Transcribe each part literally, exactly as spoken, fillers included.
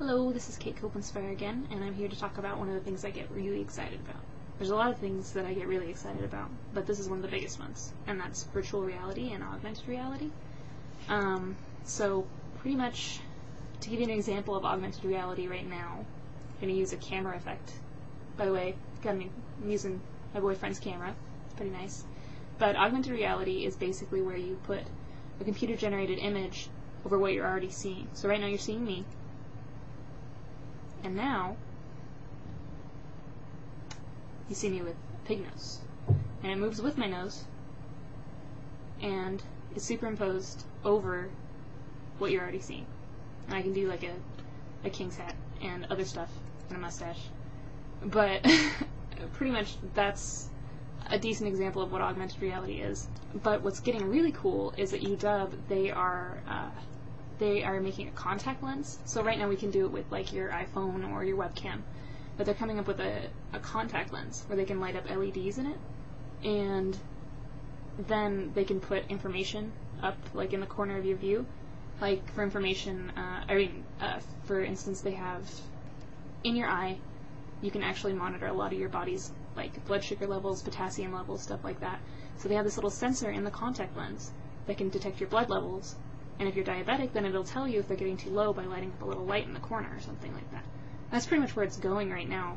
Hello, this is Kate Copenspire again, and I'm here to talk about one of the things I get really excited about. There's a lot of things that I get really excited about, but this is one of the biggest ones, and that's virtual reality and augmented reality. Um, so pretty much, to give you an example of augmented reality right now, I'm going to use a camera effect. By the way, I'm using my boyfriend's camera. It's pretty nice. But augmented reality is basically where you put a computer-generated image over what you're already seeing. So right now you're seeing me. And now, you see me with a pig nose. And it moves with my nose, and it's superimposed over what you're already seeing. And I can do like a, a king's hat and other stuff, and a mustache. But pretty much that's a decent example of what augmented reality is. But what's getting really cool is at U W, they are uh, they are making a contact lens. So right now we can do it with like your iPhone or your webcam, but they're coming up with a, a contact lens where they can light up L E Ds in it, and then they can put information up like in the corner of your view. Like for information, uh, I mean, uh, for instance, they have in your eye, you can actually monitor a lot of your body's like blood sugar levels, potassium levels, stuff like that. So they have this little sensor in the contact lens that can detect your blood levels, and if you're diabetic, then it'll tell you if they're getting too low by lighting up a little light in the corner or something like that. That's pretty much where it's going right now.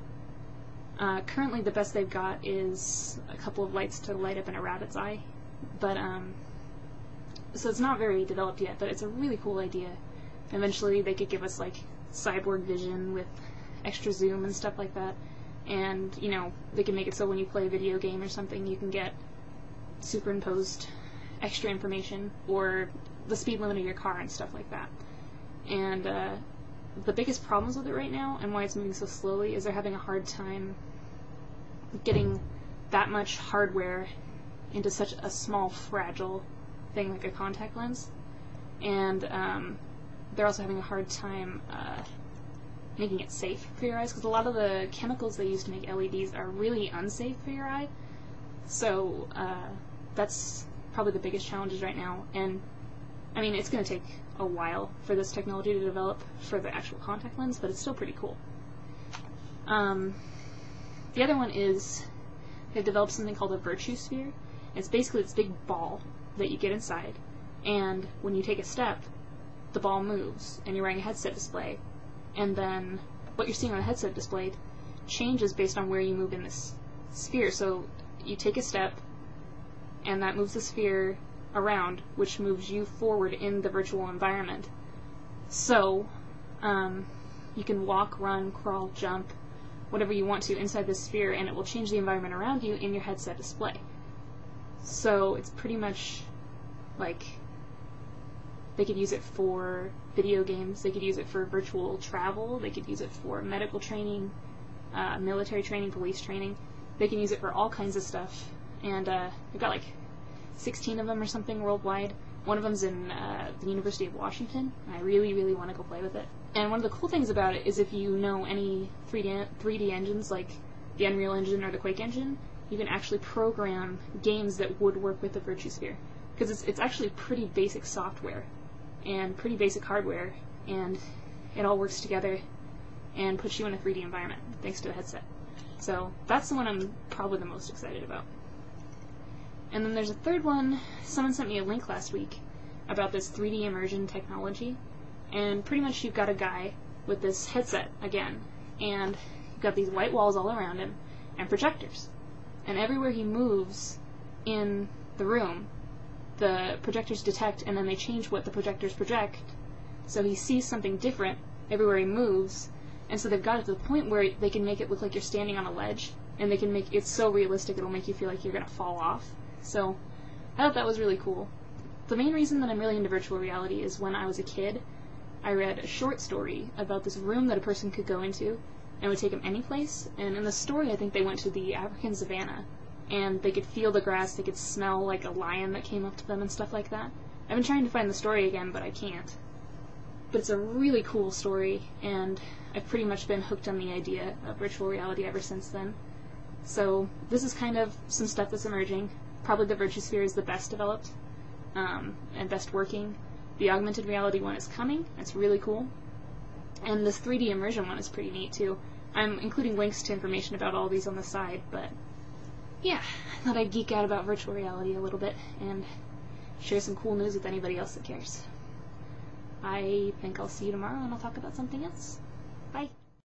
Uh, currently, the best they've got is a couple of lights to light up in a rabbit's eye, but um, so it's not very developed yet, but it's a really cool idea. Eventually, they could give us like cyborg vision with extra zoom and stuff like that, and you know, they can make it so when you play a video game or something, you can get superimposed extra information or the speed limit of your car and stuff like that. And uh, the biggest problems with it right now and why it's moving so slowly is they're having a hard time getting that much hardware into such a small, fragile thing like a contact lens, and um, they're also having a hard time uh, making it safe for your eyes, because a lot of the chemicals they use to make L E Ds are really unsafe for your eye. So uh, that's probably the biggest challenges right now. And I mean, it's going to take a while for this technology to develop for the actual contact lens, but it's still pretty cool. Um, the other one is they've developed something called a Virtusphere. It's basically this big ball that you get inside, and when you take a step, the ball moves, and you're wearing a headset display, and then what you're seeing on the headset display changes based on where you move in this sphere. So you take a step, and that moves the sphere around, which moves you forward in the virtual environment. So um, you can walk, run, crawl, jump, whatever you want to inside the sphere, and it will change the environment around you in your headset display. So it's pretty much like they could use it for video games, they could use it for virtual travel, they could use it for medical training, uh, military training, police training. They can use it for all kinds of stuff, and uh, they've got like sixteen of them or something worldwide. One of them's in uh, the University of Washington. I really, really want to go play with it. And one of the cool things about it is if you know any three D, three D engines like the Unreal Engine or the Quake Engine, you can actually program games that would work with the Virtusphere, because it's, it's actually pretty basic software and pretty basic hardware, and it all works together and puts you in a three D environment thanks to the headset. So that's the one I'm probably the most excited about. And then there's a third one. Someone sent me a link last week about this three D immersion technology, and pretty much you've got a guy with this headset again, and you've got these white walls all around him and projectors, and everywhere he moves in the room, the projectors detect, and then they change what the projectors project, so he sees something different everywhere he moves. And so they've got it to the point where they can make it look like you're standing on a ledge, and they can make it so realistic it'll make you feel like you're going to fall off. So I thought that was really cool. The main reason that I'm really into virtual reality is when I was a kid, I read a short story about this room that a person could go into, and it would take them any place. And in the story, I think they went to the African savannah, and they could feel the grass, they could smell like a lion that came up to them and stuff like that. I've been trying to find the story again, but I can't. But it's a really cool story, and I've pretty much been hooked on the idea of virtual reality ever since then. So this is kind of some stuff that's emerging. Probably the Virtusphere is the best developed um, and best working. The augmented reality one is coming. It's really cool. and this three D immersion one is pretty neat too. I'm including links to information about all these on the side, but yeah, I thought I'd geek out about virtual reality a little bit and share some cool news with anybody else that cares. I think I'll see you tomorrow and I'll talk about something else. Bye.